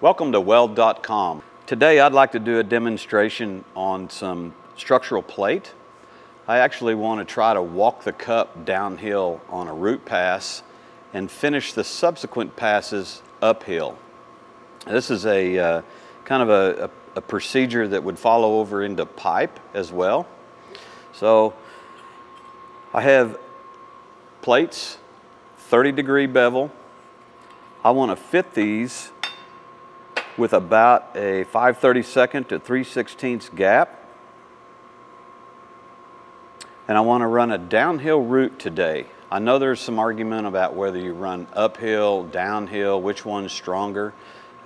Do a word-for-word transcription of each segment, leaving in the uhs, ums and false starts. Welcome to Weld dot com. Today I'd like to do a demonstration on some structural plate. I actually want to try to walk the cup downhill on a root pass and finish the subsequent passes uphill. This is a uh, kind of a, a, a procedure that would follow over into pipe as well. So I have plates, thirty degree bevel. I want to fit these with about a five thirty-second to three sixteenths gap. And I want to run a downhill route today. I know there's some argument about whether you run uphill, downhill, which one's stronger.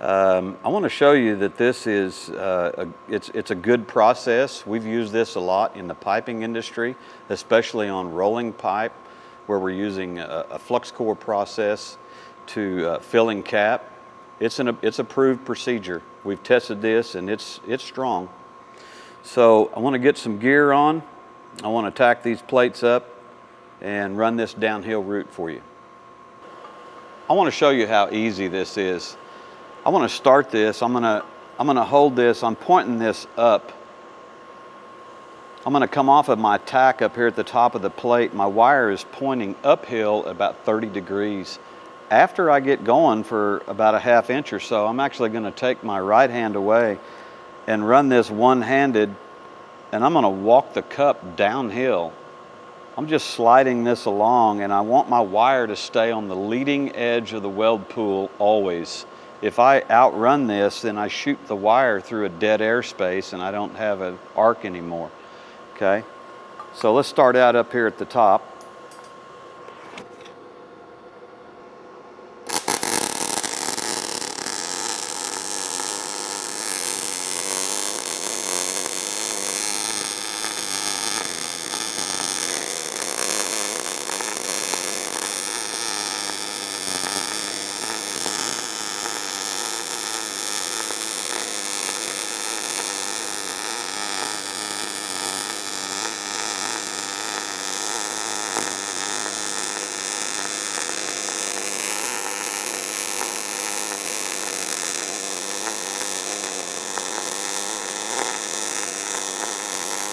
Um, I want to show you that this is uh, a, it's, it's a good process. We've used this a lot in the piping industry, especially on rolling pipe, where we're using a, a flux core process to uh, filling cap. It's an it's approved procedure. We've tested this and it's it's strong. So I want to get some gear on. I want to tack these plates up and run this downhill route for you. I want to show you how easy this is. I want to start this. I'm gonna I'm gonna hold this. I'm pointing this up. I'm gonna come off of my tack up here at the top of the plate. My wire is pointing uphill about thirty degrees. After I get going for about a half inch or so, I'm actually going to take my right hand away and run this one-handed, and I'm going to walk the cup downhill. I'm just sliding this along, and I want my wire to stay on the leading edge of the weld pool always. If I outrun this, then I shoot the wire through a dead air space, and I don't have an arc anymore. Okay, so let's start out up here at the top.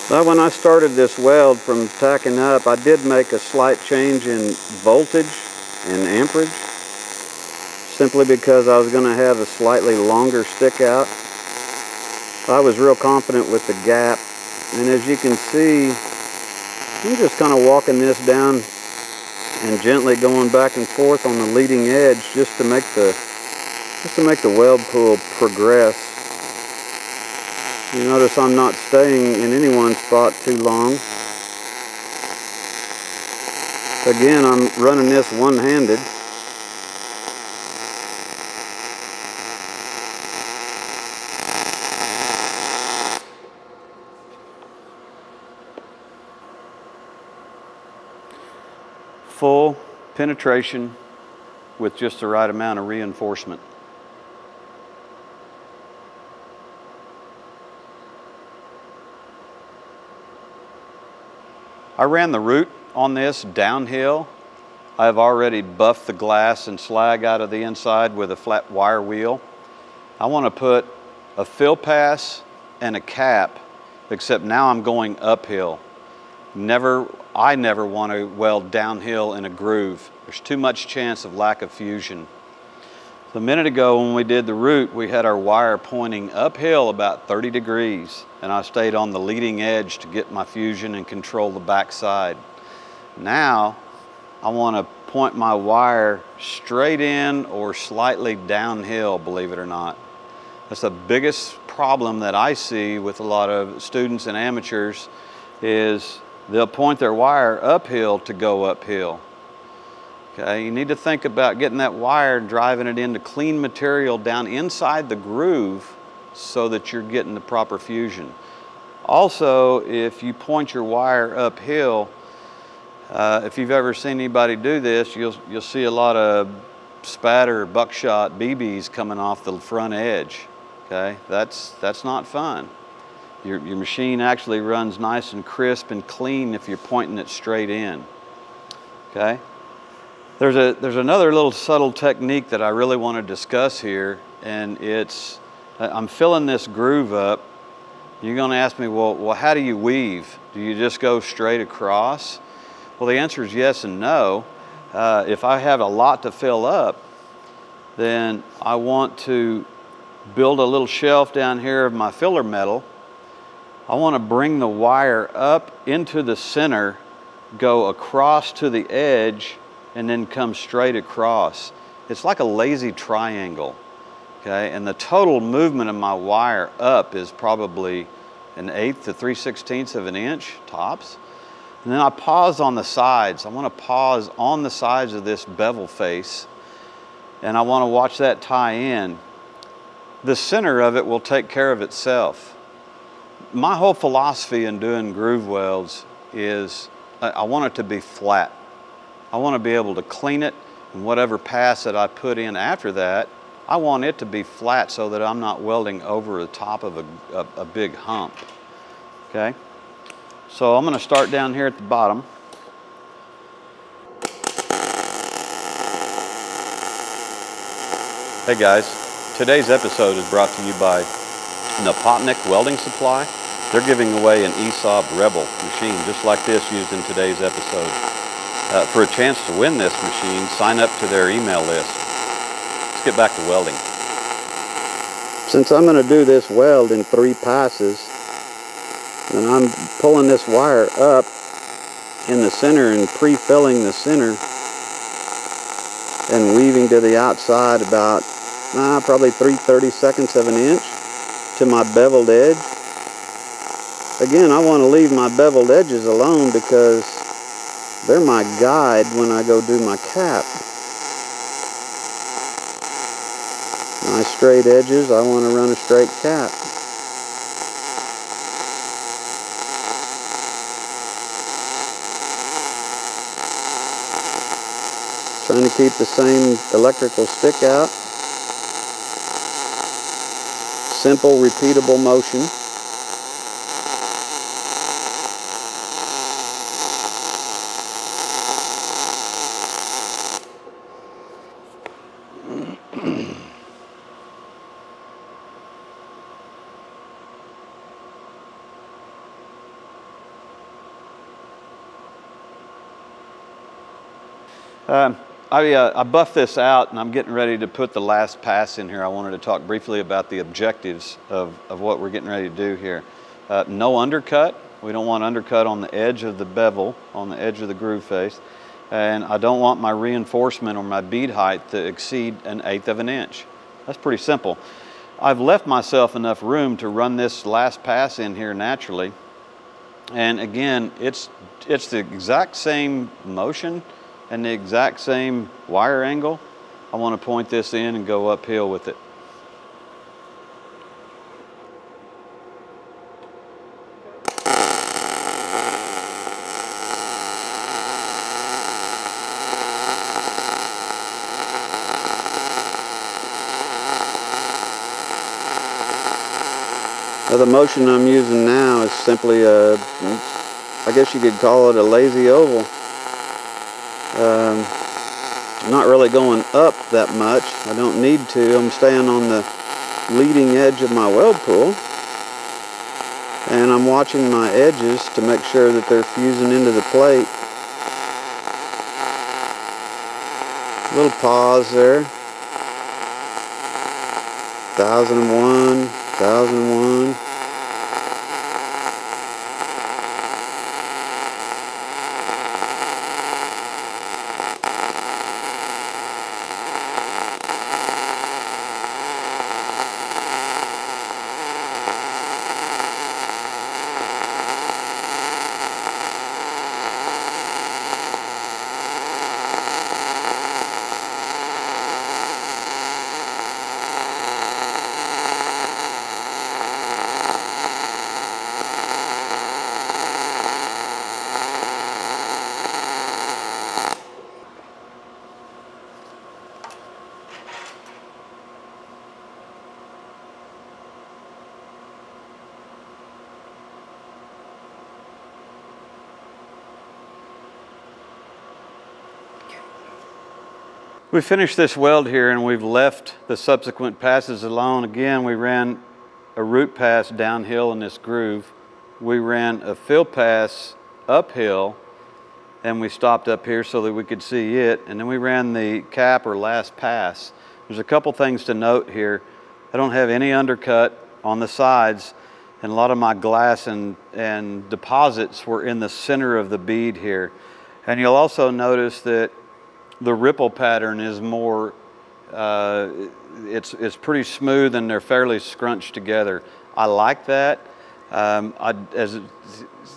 Now when I started this weld from tacking up, I did make a slight change in voltage and amperage, simply because I was going to have a slightly longer stick out. I was real confident with the gap, and as you can see, I'm just kind of walking this down and gently going back and forth on the leading edge just to make the just to make the weld pool progress. You notice I'm not staying in any one spot too long. Again, I'm running this one-handed. Full penetration with just the right amount of reinforcement. I ran the route on this downhill. I've already buffed the glass and slag out of the inside with a flat wire wheel. I want to put a fill pass and a cap, except now I'm going uphill. Never, I never want to weld downhill in a groove. There's too much chance of lack of fusion. A minute ago when we did the route, we had our wire pointing uphill about thirty degrees, and I stayed on the leading edge to get my fusion and control the backside. Now I want to point my wire straight in or slightly downhill, believe it or not. That's the biggest problem that I see with a lot of students and amateurs, is they'll point their wire uphill to go uphill. Okay, you need to think about getting that wire, driving it into clean material down inside the groove so that you're getting the proper fusion. Also, if you point your wire uphill, uh, if you've ever seen anybody do this, you'll, you'll see a lot of spatter, buckshot, B Bs coming off the front edge. Okay, that's, that's not fun. Your, your machine actually runs nice and crisp and clean if you're pointing it straight in. Okay. There's, a, there's another little subtle technique that I really want to discuss here, and it's, I'm filling this groove up. You're gonna ask me, well, well, how do you weave? Do you just go straight across? Well, the answer is yes and no. Uh, if I have a lot to fill up, then I want to build a little shelf down here of my filler metal. I want to bring the wire up into the center, go across to the edge, and then come straight across. It's like a lazy triangle, okay? And the total movement of my wire up is probably an eighth to three sixteenths of an inch, tops. And then I pause on the sides. I want to pause on the sides of this bevel face, and I want to watch that tie in. The center of it will take care of itself. My whole philosophy in doing groove welds is I want it to be flat. I want to be able to clean it, and whatever pass that I put in after that, I want it to be flat so that I'm not welding over the top of a, a, a big hump, okay? So I'm going to start down here at the bottom. Hey guys, today's episode is brought to you by Napotnik Welding Supply. They're giving away an E S A B Rebel machine just like this used in today's episode. Uh, for a chance to win this machine, sign up to their email list. Let's get back to welding. Since I'm going to do this weld in three passes, and I'm pulling this wire up in the center and pre-filling the center and weaving to the outside about uh, probably three thirty-seconds of an inch to my beveled edge. Again, I want to leave my beveled edges alone because they're my guide when I go do my cap. My straight edges, I want to run a straight cap. Trying to keep the same electrical stick out. Simple, repeatable motion. Um, I, uh, I buffed this out, and I'm getting ready to put the last pass in here. I wanted to talk briefly about the objectives of, of what we're getting ready to do here. Uh, no undercut. We don't want undercut on the edge of the bevel, on the edge of the groove face. And I don't want my reinforcement or my bead height to exceed an eighth of an inch. That's pretty simple. I've left myself enough room to run this last pass in here naturally. And again, it's, it's the exact same motion and the exact same wire angle. I want to point this in and go uphill with it. Now the motion I'm using now is simply a, I guess you could call it a lazy oval. Um, I'm not really going up that much. I don't need to. I'm staying on the leading edge of my weld pool, and I'm watching my edges to make sure that they're fusing into the plate. A little pause there. one thousand one, one thousand one. We finished this weld here and we've left the subsequent passes alone. Again, we ran a root pass downhill in this groove. We ran a fill pass uphill and we stopped up here so that we could see it. And then we ran the cap or last pass. There's a couple things to note here. I don't have any undercut on the sides, and a lot of my glass and, and deposits were in the center of the bead here. And you'll also notice that the ripple pattern is more, uh, it's, it's pretty smooth and they're fairly scrunched together. I like that. Um, I, as,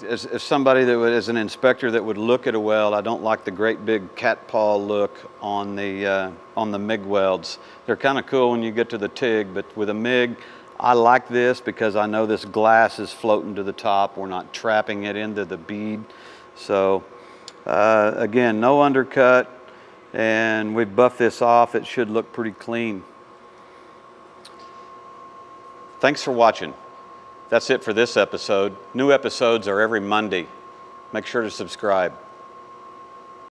as, as somebody that would, as an inspector that would look at a weld, I don't like the great big cat paw look on the, uh, on the MIG welds. They're kind of cool when you get to the TIG, but with a MIG, I like this because I know this glass is floating to the top. We're not trapping it into the bead. So uh, again, no undercut, and we buff this off. It should look pretty clean. Thanks for watching. That's it for this episode. New episodes are every Monday. Make sure to subscribe.